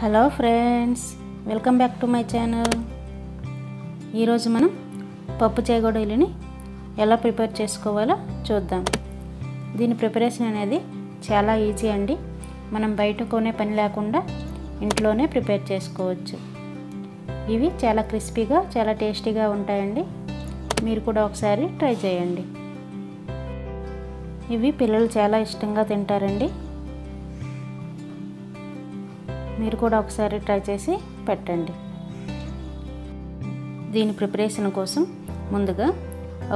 Hello friends, welcome back to my channel. ఈరోజు మనం పప్పు చేగోడీలని ఎలా ప్రిపేర్ చేసుకోవాలో చూద్దాం. దీని ప్రిపరేషన్ అనేది చాలా ఈజీ అండి. మనం బయట కొనే పని లేకుండా ఇంట్లోనే ప్రిపేర్ చేసుకోవచ్చు. ఇవి చాలా క్రిస్పీగా చాలా టేస్టీగా ఉంటాయండి. మీరు కూడా ఒకసారి ట్రై చేయండి. ఇవి పిల్లలు చాలా ఇష్టంగా తింటారండి. మీరు కూడా ఒకసారి ట్రై చేసి పెట్టండి. దీని ప్రిపరేషన్ కోసం ముందుగా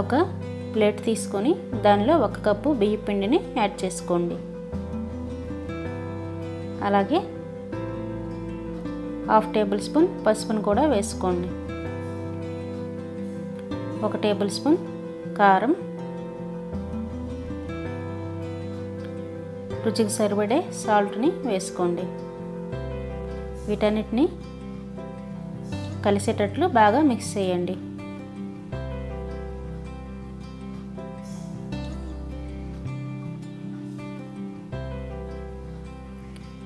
ఒక ప్లేట్ తీసుకొని దానిలో 1 కప్పు బియ్య పిండిని యాడ్ చేసుకోండి. అలాగే 1/2 టేబుల్ స్పూన్ పసుపును కూడా వేసుకోండి. 1 టేబుల్ స్పూన్ కారం, రుచికి సరిపడే సాల్ట్ని వేసుకోండి. వీటన్నిటిని కలిసేటట్లు బాగా మిక్స్ చేయండి.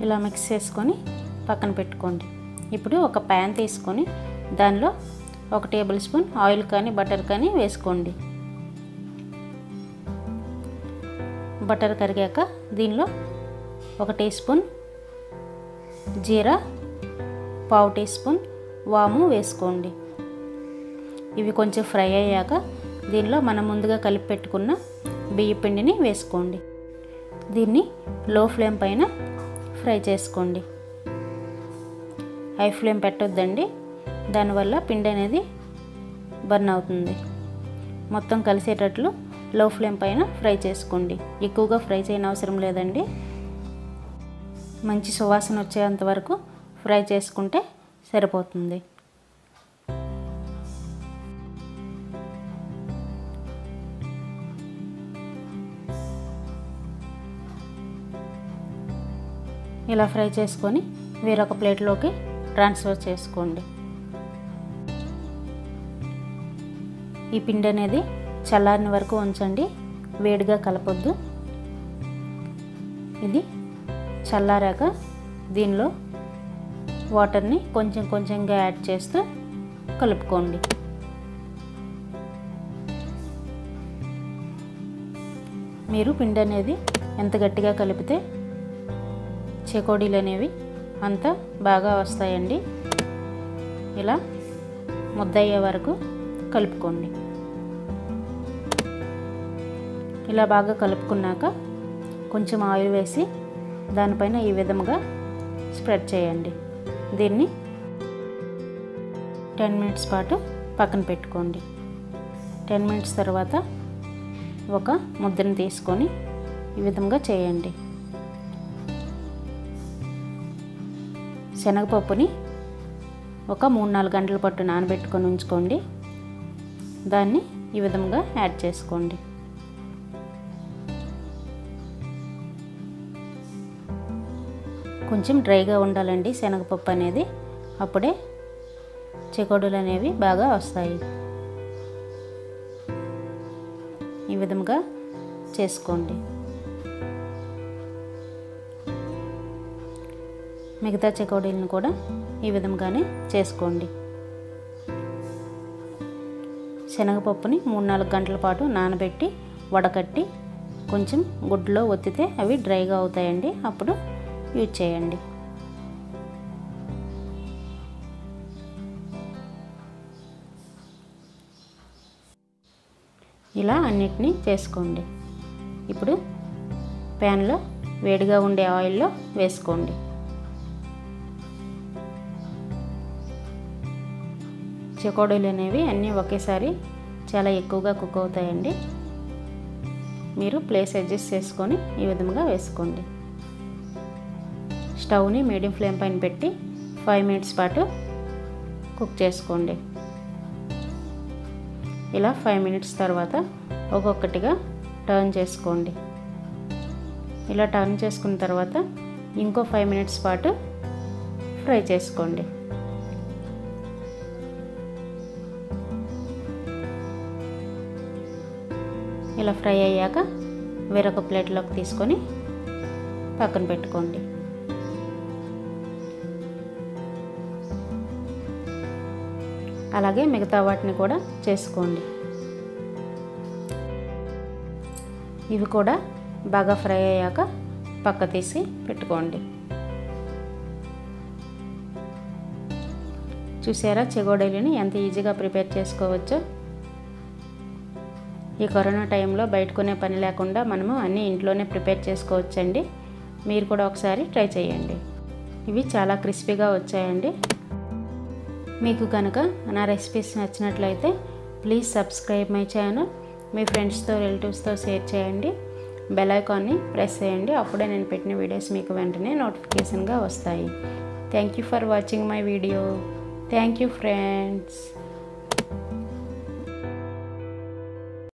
ఇలా మిక్స్ చేసుకొని పక్కన పెట్టుకోండి. ఇప్పుడు ఒక ప్యాన్ తీసుకొని దానిలో 1 టేబుల్ స్పూన్ ఆయిల్ కానీ బటర్ కానీ వేసుకోండి. బటర్ కరిగాక దీనిలో 1 టీ స్పూన్ జీరా, 1/2 టీ స్పూన్ వాము వేసుకోండి. ఇవి కొంచెం ఫ్రై అయ్యాక దీనిలో మనం ముందుగా కలిపి పెట్టుకున్న బియ్య పిండిని వేసుకోండి. దీన్ని లో ఫ్లేమ్ పైన ఫ్రై చేసుకోండి. హై ఫ్లేమ్ పెట్టొద్దండి, దానివల్ల పిండి అనేది బర్న్ అవుతుంది. మొత్తం కలిసేటట్లు లో ఫ్లేమ్ పైన ఫ్రై చేసుకోండి. ఎక్కువగా ఫ్రై చేయని అవసరం లేదండి. మంచి సువాసన వచ్చేంత వరకు ఫ్రై చేసుకుంటే సరిపోతుంది. ఇలా ఫ్రై చేసుకొని వేరొక ప్లేట్లోకి ట్రాన్స్ఫర్ చేసుకోండి. ఈ పిండి అనేది చల్లారిన వరకు ఉంచండి, వేడిగా కలపొద్దు. ఇది చల్లారాక దీనిలో వాటర్ని కొంచెం కొంచెంగా యాడ్ చేస్తూ కలుపుకోండి. మీరు పిండి అనేది ఎంత గట్టిగా కలిపితే చేకోడీలు అనేవి అంత బాగా వస్తాయండి. ఇలా ముద్దయ్యే వరకు కలుపుకోండి. ఇలా బాగా కలుపుకున్నాక కొంచెం ఆయిల్ వేసి దానిపైన ఈ విధంగా స్ప్రెడ్ చేయండి. దీన్ని 10 మినిట్స్ పాటు పక్కన పెట్టుకోండి. 10 మినిట్స్ తర్వాత ఒక ముద్దను తీసుకొని ఈ విధంగా చేయండి. శనగపప్పుని ఒక 3-4 గంటల పాటు నానబెట్టుకొని ఉంచుకోండి. దాన్ని ఈ విధంగా యాడ్ చేసుకోండి. కొంచెం డ్రైగా ఉండాలండి శనగపప్పు అనేది, అప్పుడే చేకోడీలు అనేవి బాగా వస్తాయి. ఈ విధంగా చేసుకోండి. మిగతా చేకోడీలను కూడా ఈ విధంగానే చేసుకోండి. శనగపప్పుని 3-4 గంటల పాటు నానబెట్టి వడకట్టి కొంచెం గుడ్డలో ఒత్తితే అవి డ్రైగా అవుతాయండి, అప్పుడు యూజ్ చేయండి. ఇలా అన్నిటినీ చేసుకోండి. ఇప్పుడు ప్యాన్లో వేడిగా ఉండే ఆయిల్లో వేసుకోండి. చేకోడీలు అనేవి అన్నీ ఒకేసారి చాలా ఎక్కువగా కుక్ అవుతాయండి. మీరు ప్లేస్ అడ్జస్ట్ చేసుకొని ఈ విధంగా వేసుకోండి. స్టవ్ని మీడియం ఫ్లేమ్ పైన పెట్టి 5 మినిట్స్ పాటు కుక్ చేసుకోండి. ఇలా 5 మినిట్స్ తర్వాత ఒక్కొక్కటిగా టర్న్ చేసుకోండి. ఇలా టర్న్ చేసుకున్న తర్వాత ఇంకో 5 మినిట్స్ పాటు ఫ్రై చేసుకోండి. ఇలా ఫ్రై అయ్యాక వేరొక ప్లేట్లోకి తీసుకొని పక్కన పెట్టుకోండి. అలాగే మిగతా వాటిని కూడా చేసుకోండి. ఇవి కూడా బాగా ఫ్రై అయ్యాక పక్క తీసి పెట్టుకోండి. చూసారా చెగోడీలని ఎంత ఈజీగా ప్రిపేర్ చేసుకోవచ్చో. ఈ కరోనా టైంలో బయట కొనే పని లేకుండా మనము అన్నీ ఇంట్లోనే ప్రిపేర్ చేసుకోవచ్చండి. మీరు కూడా ఒకసారి ట్రై చేయండి. ఇవి చాలా క్రిస్పీగా వచ్చాయండి. మీకు కనుక నా రెసిపీస్ నచ్చినట్లయితే ప్లీజ్ సబ్స్క్రైబ్ మై ఛానల్. మీ ఫ్రెండ్స్తో రిలేటివ్స్తో షేర్ చేయండి. బెల్ ఐకాన్ని ప్రెస్ చేయండి. అప్పుడే నేను పెట్టిన వీడియోస్ మీకు వెంటనే నోటిఫికేషన్గా వస్తాయి. Thank you for watching my video. Thank you friends.